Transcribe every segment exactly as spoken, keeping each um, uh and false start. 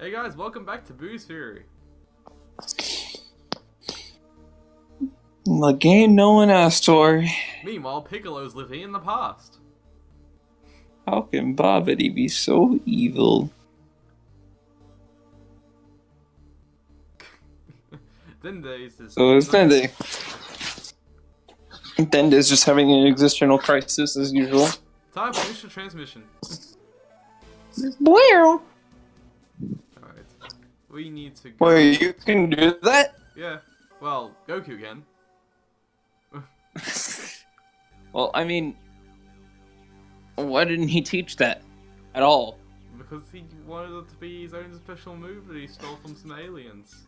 Hey guys, welcome back to Buu's Fury. Like ain't no one asked for. Meanwhile, Piccolo's living in the past. How can Babidi be so evil? Dende's just... So it's Dende. Dende's just having an existential crisis as usual. Time for initial transmission. Well. Alright. We need to go... Wait, you can do that? Yeah. Well, Goku can. Well, I mean... Why didn't he teach that? At all? Because he wanted it to be his own special move that he stole from some aliens.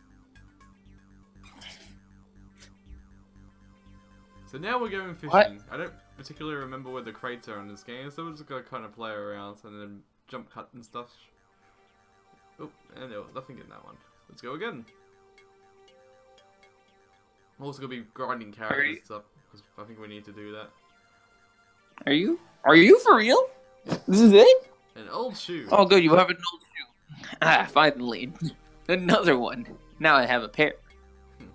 So now we're going fishing. What? I don't particularly remember where the crates are in this game, so we're just gonna kind of play around and then jump cut and stuff. Oh, and there was nothing in that one. Let's go again. I'm also gonna be grinding characters up because I think we need to do that. Are you? Are you for real? This is it? An old shoe. Oh, good. You have an old shoe. Ah, finally, another one. Now I have a pair. Hmm.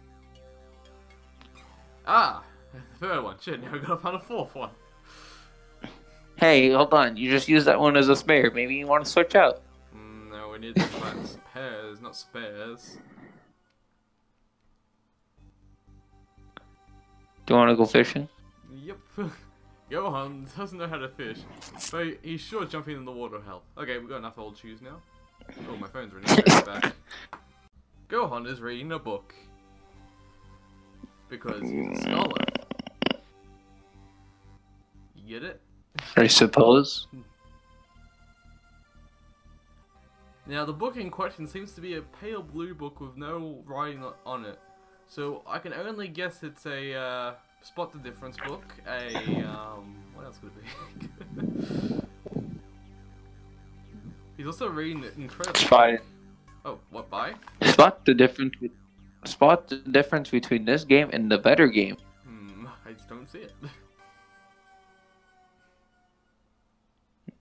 Ah. The third one. Shit, now we gotta find a fourth one. Hey, hold on. You just used that one as a spare. Maybe you want to switch out. Mm, no, we need to find spares, not spares. Do you want to go fishing? Yep. Gohan doesn't know how to fish, but he's sure jumping in the water will help. Okay, we've got enough old shoes now. Oh, my phone's running back. Gohan is reading a book. Because he's a scholar. You get it? I suppose. Now, the book in question seems to be a pale blue book with no writing on it. So, I can only guess it's a, uh, spot the difference book. A, um, what else could it be? He's also reading it incredible. Spy. Oh, what, by? Spot the difference with... Spot the difference between this game and the better game. Hmm, I just don't see it.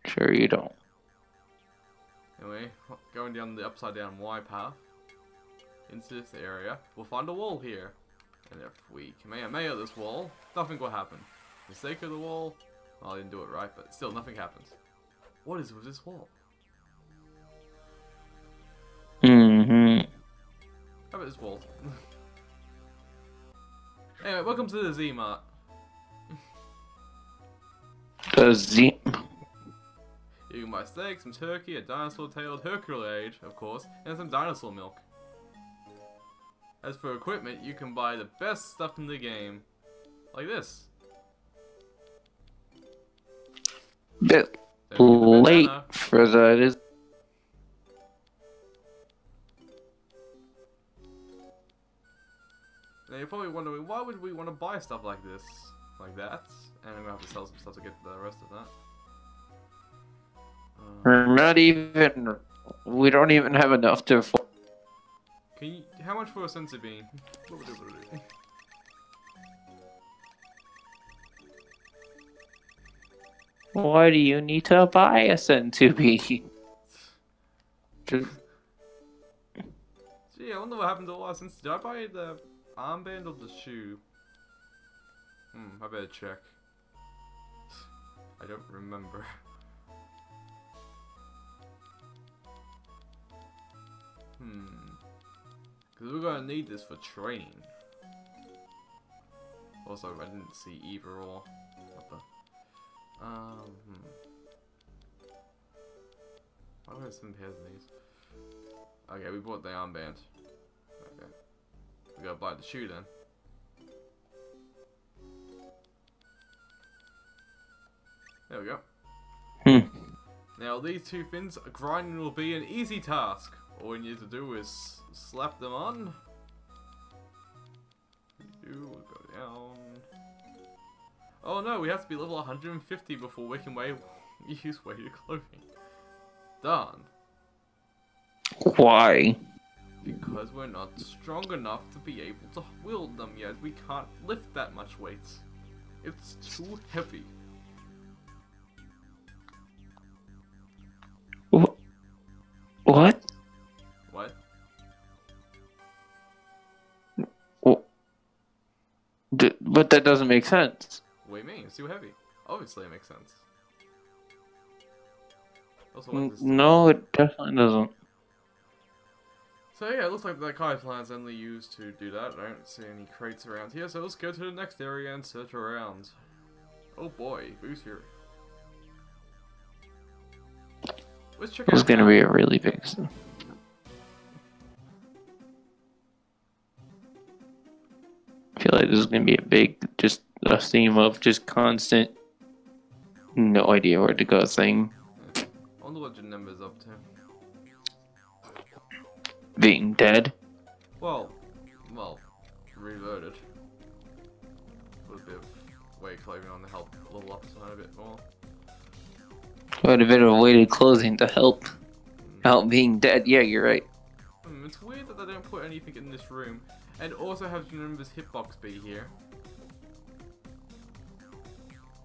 Sure you don't. Anyway, going down the upside down Y path into this area, we'll find a wall here. And if we Kamehameha this wall, nothing will happen. Mistake of the wall? Well, I didn't do it right, but still nothing happens. What is with this wall? Mm-hmm. How about this wall? Anyway, welcome to the Z-Mart. The Z... You can buy steak, some turkey, a dinosaur-tailed Hercule egg, of course, and some dinosaur milk. As for equipment, you can buy the best stuff in the game. Like this. Bit late for that. Now you're probably wondering, why would we want to buy stuff like this, like that? And I'm gonna have to sell some stuff to get the rest of that. Uh, We're not even. We don't even have enough to afford. Can you? How much for a Senzu Bean? Why do you need to buy a Senzu Bean? Just... Gee, I wonder what happened to all our Senzu. Did I buy the armband or the shoe? Hmm, I better check. I don't remember. Hmm. Because we're going to need this for training. Also, I didn't see either or. Um, hmm. Why do I have some pairs of these? Okay, we bought the armband. Okay. We gotta buy the shoe then. There we go. Hmm. Now, these two fins, grinding will be an easy task. All we need to do is slap them on. You will go down. Oh no, we have to be level one hundred fifty before we can weigh, use weighted clothing. Darn. Why? Because we're not strong enough to be able to wield them yet. We can't lift that much weight. It's too heavy. What? But that doesn't make sense. What do you mean? It's too heavy. Obviously it makes sense. Also, no, it definitely doesn't. So yeah, it looks like the Kai plan's only used to do that. I don't see any crates around here, so let's go to the next area and search around. Oh boy, Buu's Fury. Let's check out. It's gonna be a really big thing. I feel like this is gonna be a big, just a theme of just constant, no idea where to go thing. Yeah. I wonder what Janemba's up to. Being dead. Well, well, reverted. Put a bit of weighted clothing on to help a little upside a bit more. Put a bit of weighted clothing to help, help being dead. Yeah, you're right. Mm, it's weird that they don't put anything in this room. And also have Janemba's hitbox be here.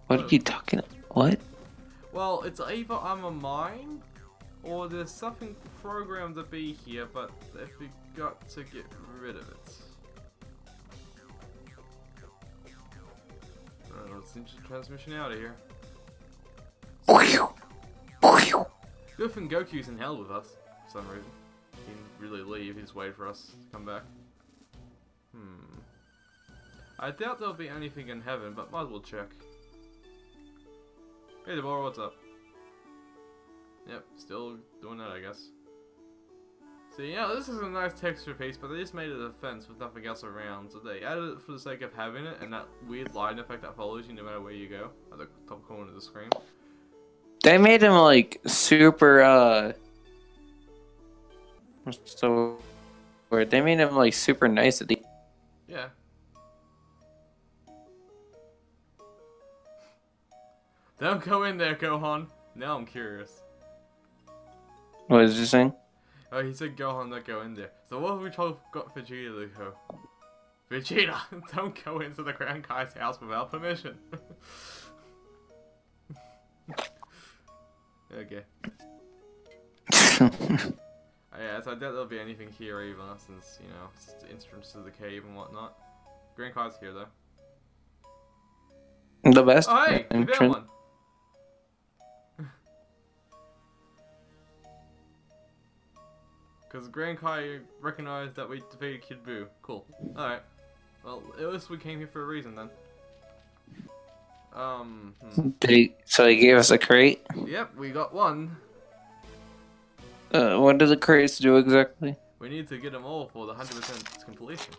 What are you talking about? What? Well, it's either I'm a mime, or there's something programmed to be here, but they forgot to get rid of it. Alright, let's ninja transmission out of here. Good thing Goku's in hell with us, for some reason. He didn't really leave, he just waited for us to come back. Hmm. I doubt there'll be anything in heaven, but might as well check. Hey, Deborah, what's up? Yep, still doing that, I guess. So, yeah, this is a nice texture piece, but they just made it a fence with nothing else around. So they added it for the sake of having it, and that weird line effect that follows you no matter where you go, at the top corner of the screen. They made him, like, super, uh... so weird. They made him, like, super nice at the... Yeah. Don't go in there, Gohan. Now I'm curious. What is he saying? Oh, he said Gohan, don't go in there. So what have we told got Vegeta to go? Vegeta, don't go into the Grand Kai's house without permission. Okay. Oh, yeah, so I doubt there'll be anything here either, since, you know, it's the entrance to the cave and whatnot. Grand Kai's here, though. The best. Oh, hey, we found one. Because Grand Kai recognized that we defeated Kid Buu. Cool. Alright. Well, at least we came here for a reason then. Um. Hmm. Did he, so he gave us a crate? Yep, we got one. Uh, what do the crates do exactly? We need to get them all for the one hundred percent completion.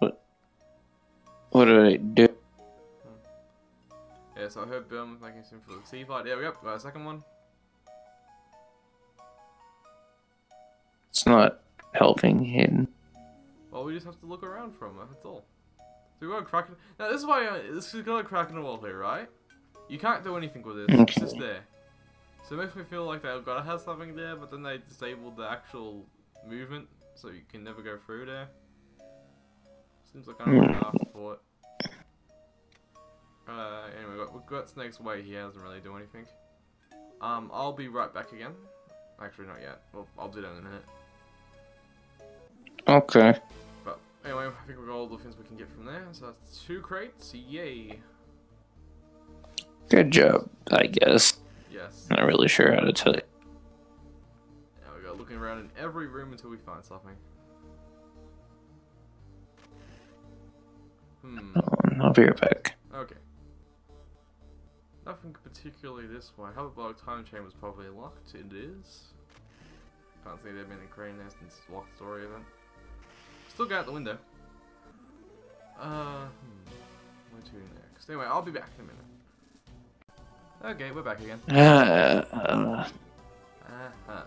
What? What do they do? Hmm. Yeah, so I heard Burm making some for the sea fight. There we go. Got a second one. It's not helping him. Well, we just have to look around for him, that's all. So we got a Kraken. Now, this is why uh, this is got a Kraken wall here, right? You can't do anything with it, okay. It's just there. So it makes me feel like they've got to have something there, but then they disabled the actual movement, so you can never go through there. Seems like I don't have enough for it. Uh, anyway, we've got, we've got Snake's Way here, doesn't really do anything. Um, I'll be right back again. Actually, not yet. Well, I'll do that in a minute. Okay. But anyway, I think we've got all the things we can get from there. So that's two crates. Yay. Good job, I guess. Yes. Not really sure how to tell it. Now we go looking around in every room until we find something. Hmm. I'll be right back. Okay. Nothing particularly this way. How about time chamber's probably locked? It is. Can't see they've been in crane there since the locked story event. Still go out the window. Uh, hmm. Where to next? Anyway, I'll be back in a minute. Okay, we're back again. Uh, uh. Uh-huh.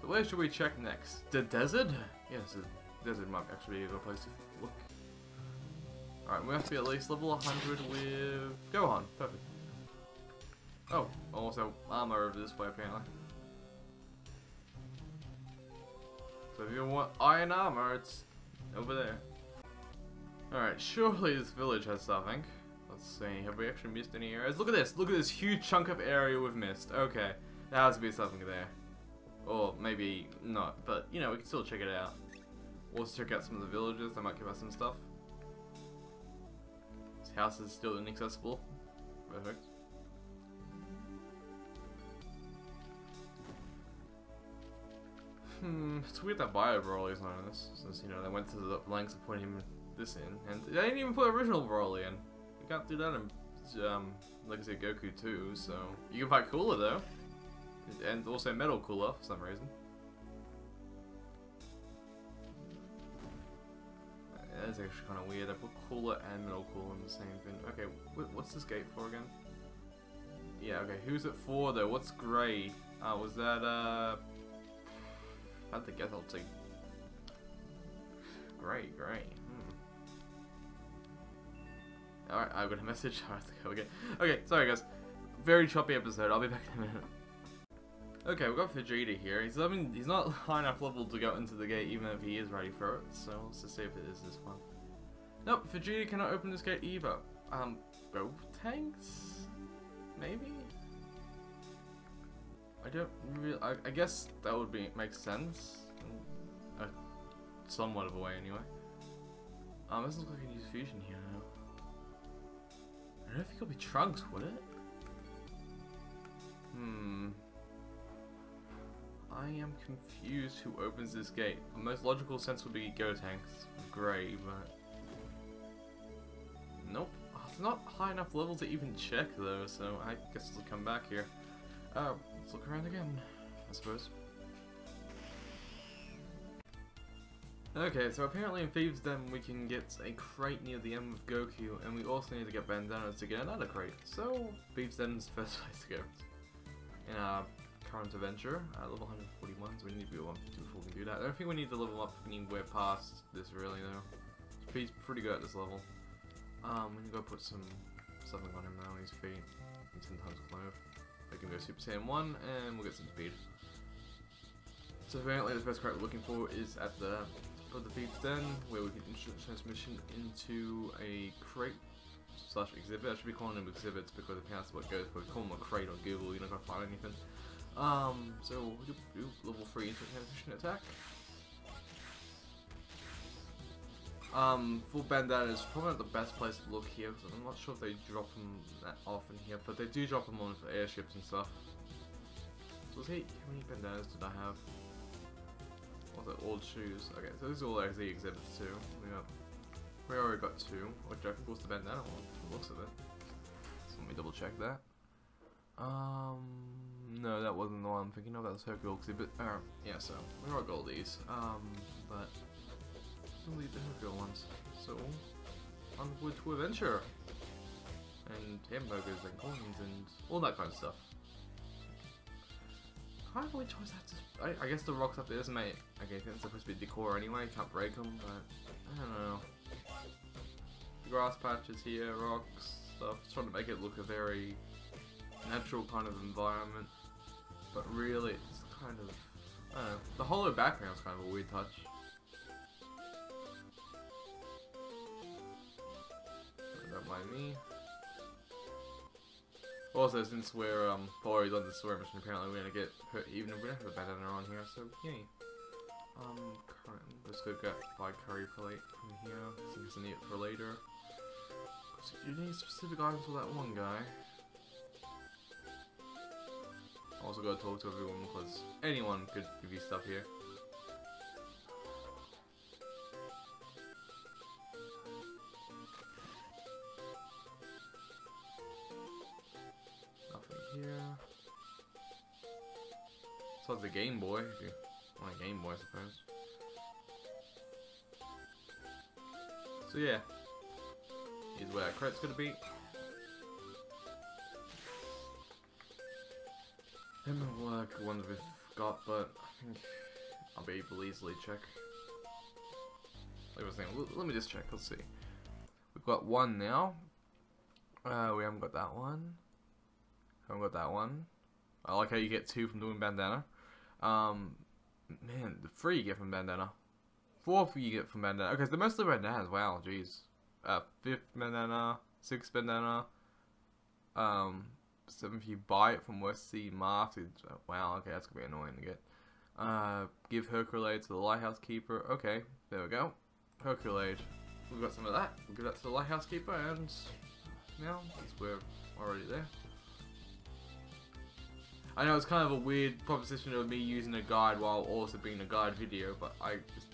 So where should we check next? The desert? Yes, the desert might actually be a good place to look. Alright, we have to be at least level one hundred with Gohan. Perfect. Oh, also armor over this way apparently. So if you want iron armor, it's over there. Alright, surely this village has something. Let's see, have we actually missed any areas? Look at this! Look at this huge chunk of area we've missed. Okay, there has to be something there. Or maybe not, but you know, we can still check it out. We'll also check out some of the villages, they might give us some stuff. house is still inaccessible. Perfect. Hmm, it's weird that Bio Broly's not in this, since, you know, they went to the lengths of putting him this in, and they didn't even put original Broly in. You can't do that in, um, like I said, Goku too, so... You can fight Cooler, though. And also Metal Cooler, for some reason. That's actually kind of weird. I put Cooler and Metal Cooler in the same thing. Okay, what's this gate for again? Yeah, okay, who's it for, though? What's grey? Oh, was that, uh... I had to guess I'll take... Grey, grey. Hmm. Alright, I got a message. I have to go again. Okay, sorry guys. Very choppy episode. I'll be back in a minute. Okay, we've got Vegeta here. He's, I mean, he's not high enough level to go into the gate, even if he is ready for it. So let's just see if it is this one. Nope, Vegeta cannot open this gate either. Um, Gotenks? Maybe? I don't really. I, I guess that would be make sense. Uh, somewhat of a way, anyway. Um, this looks like I can use fusion here now. I don't know if it could be Trunks, would it? Hmm. I am confused who opens this gate. The most logical sense would be Gotenks. Grey, but... Nope. It's not high enough level to even check, though, so I guess it'll come back here. Oh, let's look around again, I suppose. Okay, so apparently in Thieves' Den we can get a crate near the end with Goku, and we also need to get bandanas to get another crate. So, Thieves' Den is the first place to go in our current adventure. Uh, level one forty-one, so we need to be at one fifty before we can do that. I don't think we need to level up anywhere past this, really, though. He's pretty good at this level. Um, we need to go put some something on him now, his feet. He's ten times clove. We can go Super Saiyan one, and we'll get some speed. So apparently the first crate we're looking for is at the, the Beach Den, where we can transmission into a crate slash exhibit. I should be calling them exhibits because apparently that's what goes for. Call them a crate or Google, you're not going to find anything. Um, so level three instant transmission attack. Um, full bandana is probably not the best place to look here, because I'm not sure if they drop them that often here, but they do drop them on for airships and stuff. So let's see, how many bandanas did I have? What was it, old shoes? Okay, so these are all actually exhibits too. We, got, we already got two, which I think was the bandana one, from the looks of it. So let me double check that. Um, no, that wasn't the one I'm thinking of, that was Hercule exhibit. Oh, yeah, so we already got all these, um, but... leave the Hercule ones. So, onward to adventure! And hamburgers and coins and all that kind of stuff. I can't really choose that to... I, I guess the rocks up there doesn't make... Okay, that's supposed to be decor anyway, can't break them, but... I don't know. The grass patches here, rocks, stuff. Just trying to make it look a very natural kind of environment. But really, it's kind of... I don't know. The hollow background's kind of a weird touch. Don't mind me. Also, since we're um Thori's on the story mission, apparently we're gonna get hurt even if we don't have a bandana on here, so yay. Um currently let's go get buy curry plate from here, since I need it for later. So you need specific items for that one guy. I also gotta talk to everyone because anyone could give you stuff here. So it's a Game Boy, if you want a Game Boy, I suppose. So yeah, here's where our crate's gonna be. I don't know what ones we've got, but I think I'll be able to easily check. Like I was saying, let me just check. Let's see. We've got one now. Uh, we haven't got that one. Haven't got that one. I like how you get two from doing bandana. Um, man, the three you get from bandana. Fourth you get from bandana. Okay, so the most of the bandanas, wow, jeez. Uh, fifth bandana, sixth bandana. Um, seventh you buy it from West Sea Mart. Uh, wow, okay, that's gonna be annoying to get. Uh, give Hercule to the Lighthouse Keeper. Okay, there we go. Hercule. we've got some of that. We'll give that to the lighthouse keeper, and now since we're already there. I know it's kind of a weird proposition of me using a guide while also being a guide video, but I just,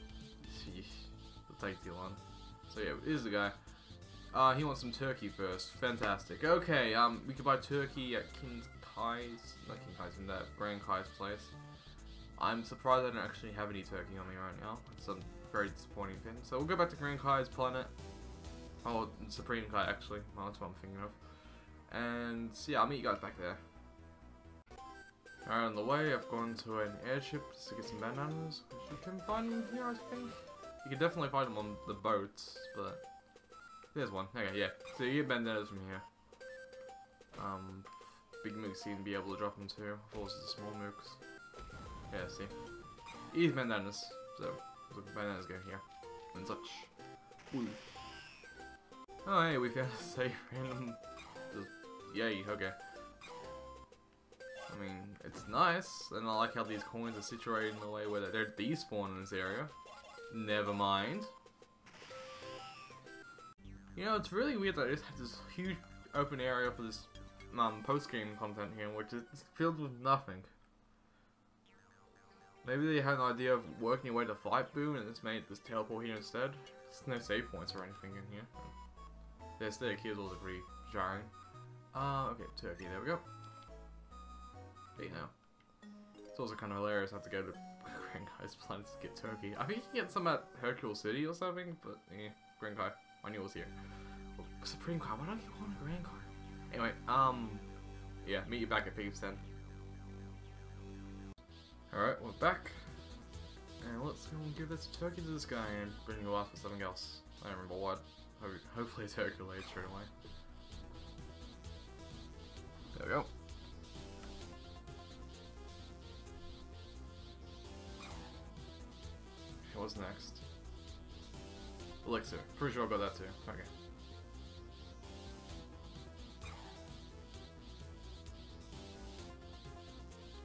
it'll take too long. So yeah, here's the guy. Uh, he wants some turkey first. Fantastic. Okay, um, we could buy turkey at King Kai's, not King Kai's, in that Grand Kai's place. I'm surprised I don't actually have any turkey on me right now. It's a very disappointing thing. So we'll go back to Grand Kai's planet. Oh, Supreme Kai actually. Well, that's what I'm thinking of. And so yeah, I'll meet you guys back there. Alright, on the way, I've gone to an airship just to get some bananas, which you can find them here, I think. You can definitely find them on the boats, but there's one. Okay, yeah. So you get bandanas from here. Um, big mooks seem to be able to drop them too. Of course, the small mooks. Yeah, see. These bandanas. So, the bananas go here. And such. Ooh. Oh, hey, we found a safe random. Just, yay, okay. I mean, it's nice, and I like how these coins are situated in the way where they're despawned in this area. Never mind. You know, it's really weird that I just have this huge open area for this um, post-game content here, which is filled with nothing. Maybe they had an idea of working a way to fight Buu, and it's made this teleport here instead. There's no save points or anything in here. The aesthetic here is also pretty jarring. Uh, okay, turkey, there we go. But you know, it's also kind of hilarious I have to go to Grand Kai's planet to get turkey. I think you can get some at Hercule City or something, but eh, Grand Kai. I knew it was here. Well, Supreme Kai, why don't you want a Grand Kai? Anyway, um, yeah, meet you back at Thieves' Den. Alright, we're back. And let's go and give this turkey to this guy and bring you off for something else. I don't remember what. Hopefully it's Hercule straight away. There we go. What's next? Elixir. Pretty sure I got that too. Okay.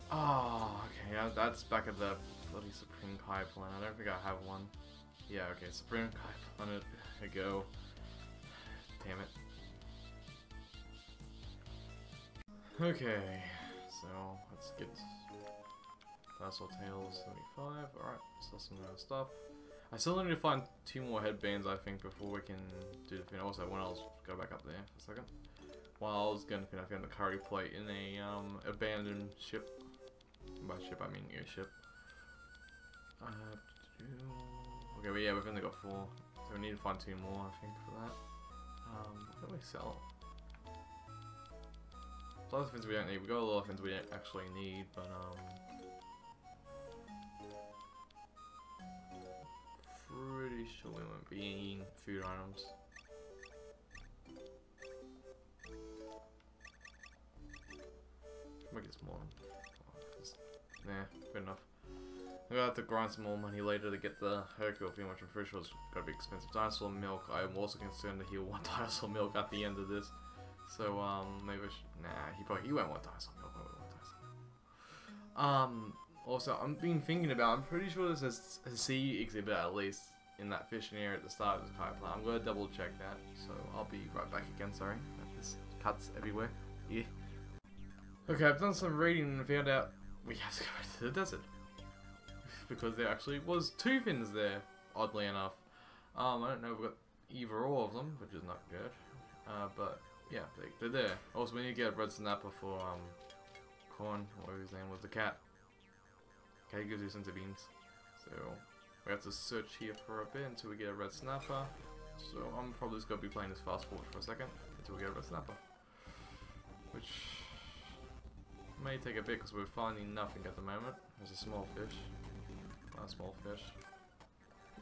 Oh, okay. Yeah, that's back at the bloody Supreme Kai planet. I don't think I have one. Yeah, okay. Supreme Kai planet. There we go. Damn it. Okay. So, let's get... Dinosaur Tails seventy-five, alright, so some of that stuff. I still need to find two more headbands, I think, before we can do the thing. Also, when I'll go back up there for a second. While I was going to finish on the curry plate in a um, abandoned ship. By ship, I mean airship. I have to do... Okay, but yeah, we've only got four. So we need to find two more, I think, for that. Um, what do we sell? A lot of things we don't need. We've got a lot of things we don't actually need, but um... pretty sure we won't be eating food items. Make it smaller. Oh, just, nah, good enough. I'm gonna have to grind some more money later to get the Hercule thing, which I'm pretty sure is gonna be expensive. Dinosaur milk, I'm also concerned that he'll want dinosaur milk at the end of this. So, um, maybe I should. Nah, he probably he won't want dinosaur milk. I won't want dinosaur milk. Um. Also, I'm been thinking about, I'm pretty sure there's a sea exhibit at least in that fishing area at the start of this Kai plant. I'm going to double check that, so I'll be right back again, sorry. There's cuts everywhere. Yeah. Okay, I've done some reading and found out we have to go back to the desert. Because there actually was two fins there, oddly enough. Um, I don't know if we've got either or all of them, which is not good. Uh, but, yeah, they, they're there. Also, we need to get a Red Snapper for, um, Corn, whatever his name was, the cat. Okay, he gives you Senzu Beans. So, we have to search here for a bit until we get a Red Snapper. So, I'm probably just going to be playing this fast forward for a second until we get a Red Snapper. Which may take a bit because we're finding nothing at the moment. There's a small fish. Not a small fish.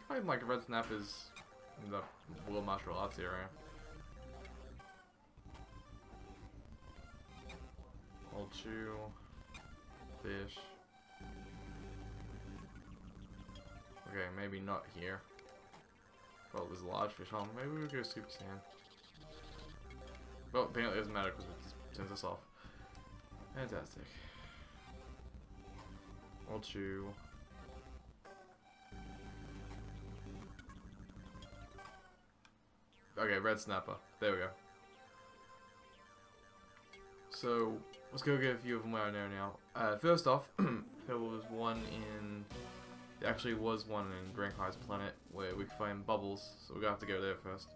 I find like Red Snappers in the World Martial Arts area. I'll chew. Fish. Okay, maybe not here. Well, there's a large fish on. Maybe we'll go Super Saiyan. Well, apparently it doesn't matter because it just sends us off. Fantastic. I'll chew. Okay, Red Snapper. There we go. So, let's go get a few of them where I know now. Uh, first off, there was one in... There actually was one in Grand Kai's planet where we could find bubbles, so we're gonna have to go there first.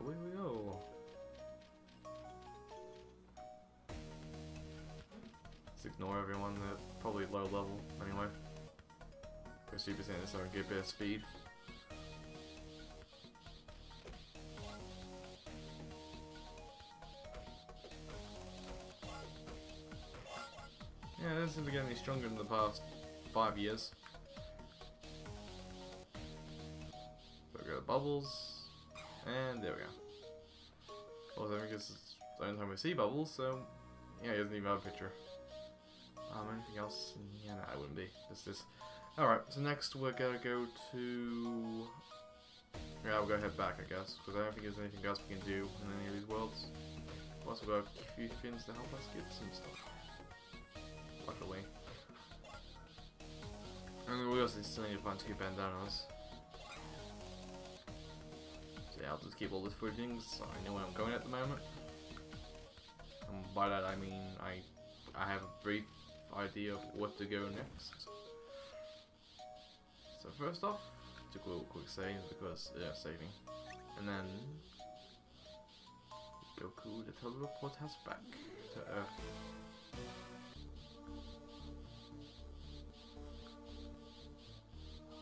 Away we go. Just ignore everyone, they're probably low level anyway. Go Super Saiyan so I can get better speed. Yeah, this is getting stronger in the past five years. So we go to bubbles, and there we go. Also, I think this is the only time we see bubbles, so yeah, he doesn't even have a picture. Um, anything else? Yeah, no, I wouldn't be. Just this. All right, so next we're gonna go to. Yeah, we'll go head back, I guess, because I don't think there's anything else we can do in any of these worlds. Plus, we've got a few fins to help us get some stuff. Luckily. And we also still need to find two bandanas. So yeah, I'll just keep all this footage so I know where I'm going at the moment. And by that I mean I I have a brief idea of what to go next. So first off, took a little quick save because yeah, saving. And then Goku the teleport has back to Earth.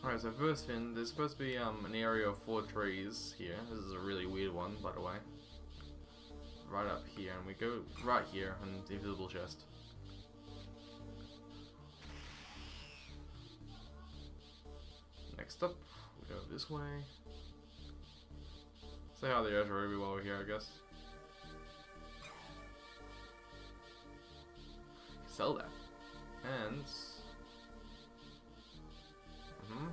Alright, so first thing, there's supposed to be um, an area of four trees here. This is a really weird one, by the way. Right up here, and we go right here on the invisible chest. Next up, we go this way. Say hi to the Azure Ruby while we're here, I guess. Sell that. And... Mm-hmm.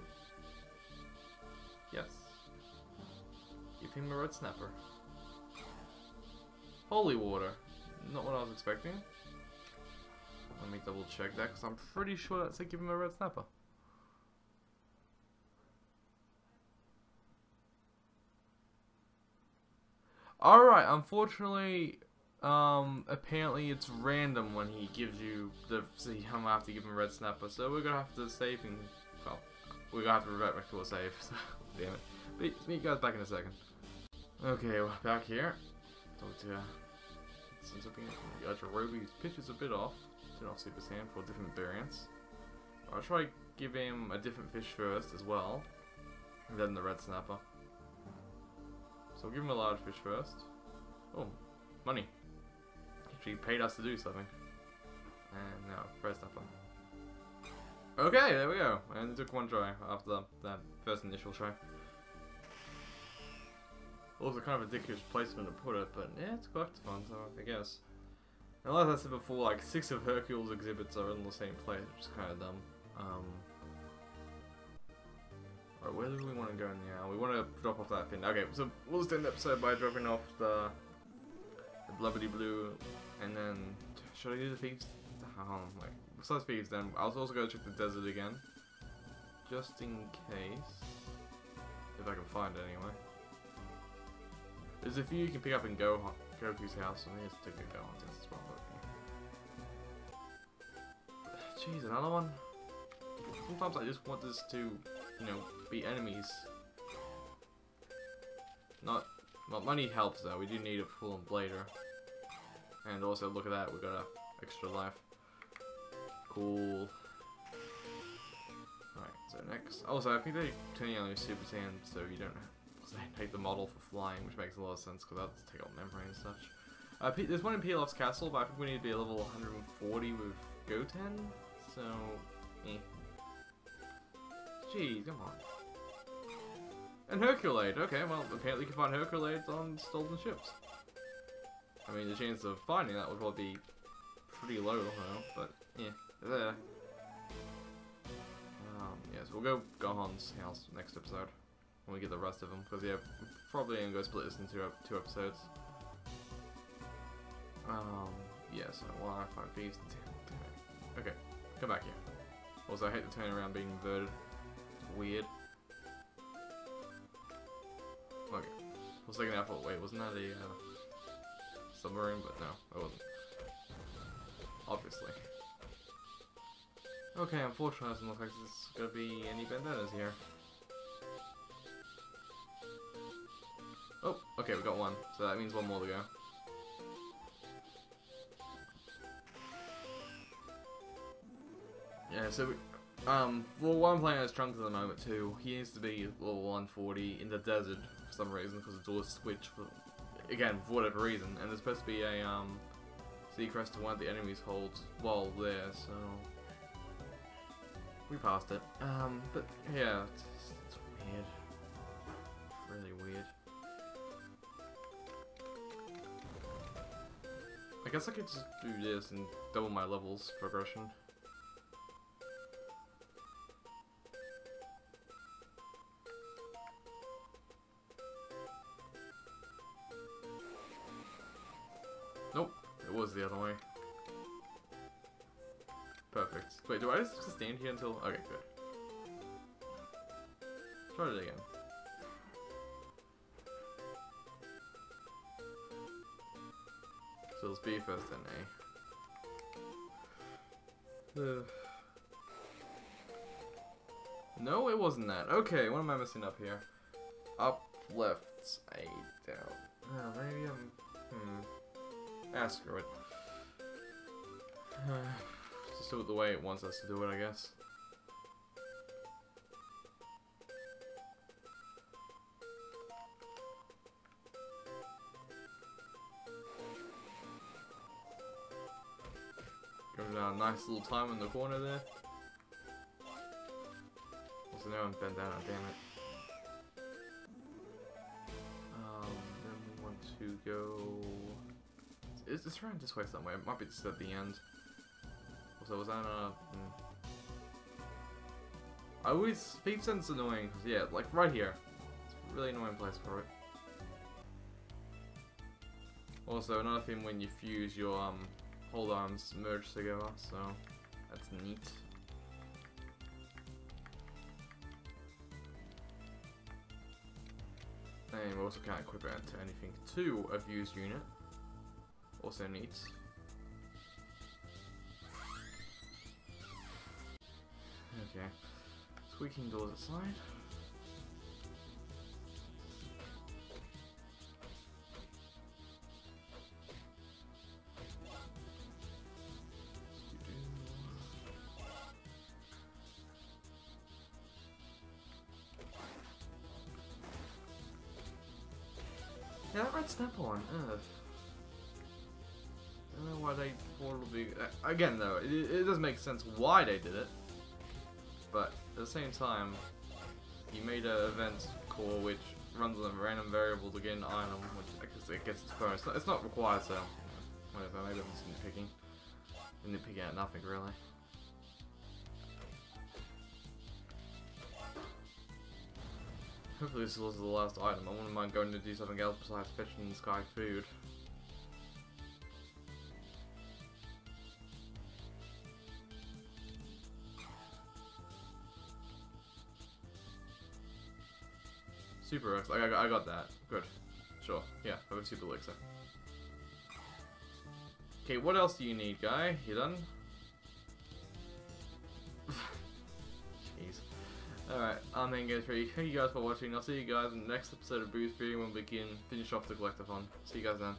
Yes. Give him a Red Snapper. Holy water. Not what I was expecting. Let me double check that because I'm pretty sure that said give him a Red Snapper. Alright, unfortunately, um, apparently it's random when he gives you the... So you don't have to give him a Red Snapper, so we're going to have to save him. Well, we're gonna have to revert back to a save, so damn it. But meet you guys back in a second. Okay, we're back here. Talk to uh, since I've been the Azure Ruby's pitch is a bit off. Turn off Super Saiyan for different variants. I'll try give him a different fish first as well. And then the Red Snapper. So I'll give him a large fish first. Oh, money. Actually paid us to do something. And now Red Snapper. Okay, there we go, and it took one try after that first initial try. Also kind of a ridiculous placement to put it, but yeah, it's quite fun, so I guess. And like I said before, like six of Hercule's exhibits are in the same place, which is kind of dumb. Um, Alright, where do we want to go now? We want to drop off that thing. Okay, so we'll just end the episode by dropping off the, the Blubberdy Blue, and then, should I do the Thieves? Um, like, besides Thieves' Den, I was also going to check the desert again, just in case, if I can find it anyway. There's a few you can pick up in Gohan, Goku's house, and here's to Gohan test as well. Jeez, another one. Sometimes I just want this to, you know, be enemies. Not, well, money helps though. We do need a full blader, and also look at that, we got a extra life. Cool. Alright, so next. Also, I think they turn on Super Saiyan so you don't have to take the model for flying, which makes a lot of sense because that'll take out memory and such. Uh, P there's one in Pilaf's castle, but I think we need to be a level one hundred forty with Goten, so. Eh. Jeez, come on. And Hercule! Okay, well, apparently you can find Hercule on stolen ships. I mean, the chance of finding that would probably be pretty low, though, but. Yeah, there. Um, yeah, so we'll go Gohan's house next episode when we get the rest of them, because yeah, we're probably gonna go split this into two episodes. Um, yeah, so while well, I find thieves, okay, come back here. Also, I hate the turnaround being inverted. weird. Okay. I was thinking that for, wait, wasn't that a uh, submarine? But no, it wasn't. Obviously. Okay, unfortunately, it doesn't look like there's gonna be any bandanas here. Oh, okay, we got one. So that means one more to go. Yeah, so we, um, well, what I'm playing as Trunks at the moment too. He needs to be level one forty in the desert for some reason because it's all switched for, again, for whatever reason. And there's supposed to be a um, sea crest to one of the enemies holds while there. So we passed it. Um, but yeah, it's, it's weird, really weird. I guess I could just do this and double my levels progression. Nope, it was the other way. Perfect. Wait, do I just stand here until... Okay, good. Try it again. So let's B first then A. Uh. No, it wasn't that. Okay, what am I missing up here? Up, left, A, down. Oh, maybe I'm... Hmm. Ah, screw it. Uh, just do it the way it wants us to do it, I guess. Giving it a nice little time in the corner there. Also, now I'm bent down, damn it. Um, then we want to go... It's, it's around this way somewhere. It might be just at the end. Also, was that a... Hmm. I always... Thieves' Den's annoying. Yeah, like right here. It's a really annoying place for it. Also, another thing when you fuse, your um, hold arms merge together, so that's neat. And we also can't equip it to anything to a fuse unit. Also neat. Okay. Squeaking doors outside. Yeah, that Red Snapper one. Ugh. I don't know why they thought it would be... Again though, it, it does make sense why they did it. But at the same time, you made an event core which runs on a random variable to get an item, which I guess it gets its bonus. It's not, it's not required, so whatever, maybe I'm just nitpicking. I'm nitpicking at nothing really. Hopefully this was the last item. I wouldn't mind going to do something else besides fetching this guy food. Super elixir, I, I, I got that. Good. Sure. Yeah, I have a super elixir. Okay, what else do you need, guy? You done? Jeez. Alright, I'm Mango three. Thank you guys for watching. I'll see you guys in the next episode of Buu's Fury when we begin finish off the collectathon. See you guys then.